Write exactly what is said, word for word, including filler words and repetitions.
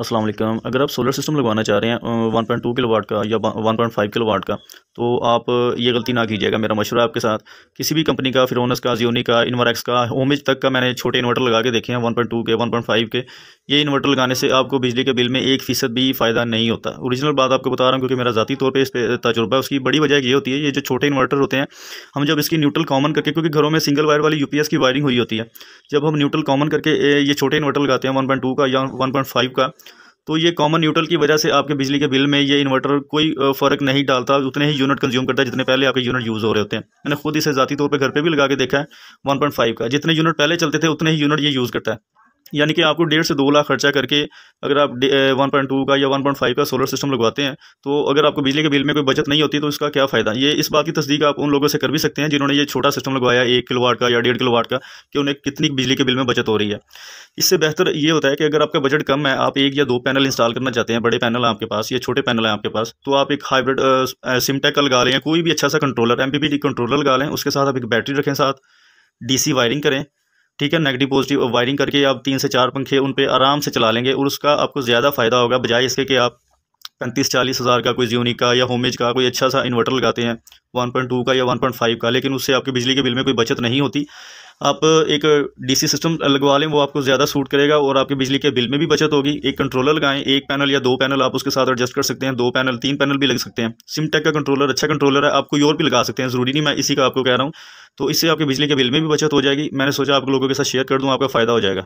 अस्सलाम वालेकुम। अगर आप सोलर सिस्टम लगवाना चाह रहे हैं वन पॉइंट टू किलोवाट का या वन पॉइंट फाइव किलोवाट का, तो आप ये गलती ना कीजिएगा। मेरा मशवरा आपके साथ किसी भी कंपनी का, फिरोनस का, ज्यूनिका, इन्वरएक्स का, होमेज तक का मैंने छोटे इन्वर्टर लगा के देखे हैं वन पॉइंट टू के, वन पॉइंट फाइव के। ये इन्वर्टर लगाने से आपको बिजली के बिल में एक फ़ीसद भी फ़ायदा नहीं होता। ओरिजिनल बात आपको बता रहा हूँ क्योंकि मेरा ज़ाती तौर पर इस पर तजुर्बा है। उसकी बड़ी वजह ये होती है, ये जो छोटे इन्वर्टर होते हैं, हम जब इसकी न्यूट्रल कॉमन करके, क्योंकि घरों में सिंगल वायर वाली यूपीएस की वायरिंग हुई होती है, जब हम न्यूट्रल कॉमन करके ये छोटे इन्वर्टर लगाते हैं वन पॉइंट टू का या वन पॉइंट फाइव का, तो ये कॉमन न्यूट्रल की वजह से आपके बिजली के बिल में ये इन्वर्टर कोई फ़र्क नहीं डालता। उतने ही यूनिट कंज्यूम करता है जितने पहले आपके यूनिट यूज़ हो रहे होते हैं। मैंने खुद इसे ज़ाती तौर पे घर पे भी लगा के देखा है वन पॉइंट फाइव का। जितने यूनिट पहले चलते थे उतने ही यूनिट ये यूज़ करता है। यानी कि आपको डेढ़ से दो लाख खर्चा करके अगर आप वन पॉइंट टू का या वन पॉइंट फाइव का सोलर सिस्टम लगवाते हैं, तो अगर आपको बिजली के बिल में कोई बचत नहीं होती तो इसका क्या फ़ायदा। ये इस बात की तस्दीक आप उन लोगों से कर भी सकते हैं जिन्होंने ये छोटा सिस्टम लगवाया एक किलोवाट का या डेढ़ किलोवाट का, कि उन्हें कितनी बिजली के बिल में बचत हो रही है। इससे बेहतर ये होता है कि अगर आपका बजट कम है, आप एक या दो पैनल इंस्टॉल करना चाहते हैं, बड़े पैनल आपके पास या छोटे पैनल हैं आपके पास, तो आप एक हाइब्रिड सिमटेक का लगा लें, कोई भी अच्छा सा कंट्रोलर, एमपीपीटी कंट्रोलर लगा लें। उसके साथ आप एक बैटरी रखें, साथ डीसी वायरिंग करें, ठीक है, नेगेटिव पॉजिटिव वायरिंग करके आप तीन से चार पंखे उन पे आराम से चला लेंगे और उसका आपको ज़्यादा फ़ायदा होगा बजाय इसके कि आप पैंतीस चालीस हज़ार का कोई ज्यूनिका या होमेज का कोई अच्छा सा इन्वर्टर लगाते हैं वन पॉइंट टू का या वन पॉइंट फाइव का, लेकिन उससे आपके बिजली के बिल में कोई बचत नहीं होती। आप एक डीसी सिस्टम लगवा लें, वो आपको ज़्यादा सूट करेगा और आपके बिजली के बिल में भी बचत होगी। एक कंट्रोलर लगाएं, एक पैनल या दो पैनल आप उसके साथ एडजस्ट कर सकते हैं, दो पैनल तीन पैनल भी लग सकते हैं। सिमटेक का कंट्रोलर अच्छा कंट्रोलर है, आप कोई और भी लगा सकते हैं, ज़रूरी नहीं मैं इसी का आपको कह रहा हूँ। तो इससे आपके बिजली के बिल में भी बचत हो जाएगी। मैंने सोचा आप लोगों के साथ शेयर कर दूँ, आपका फ़ायदा हो जाएगा।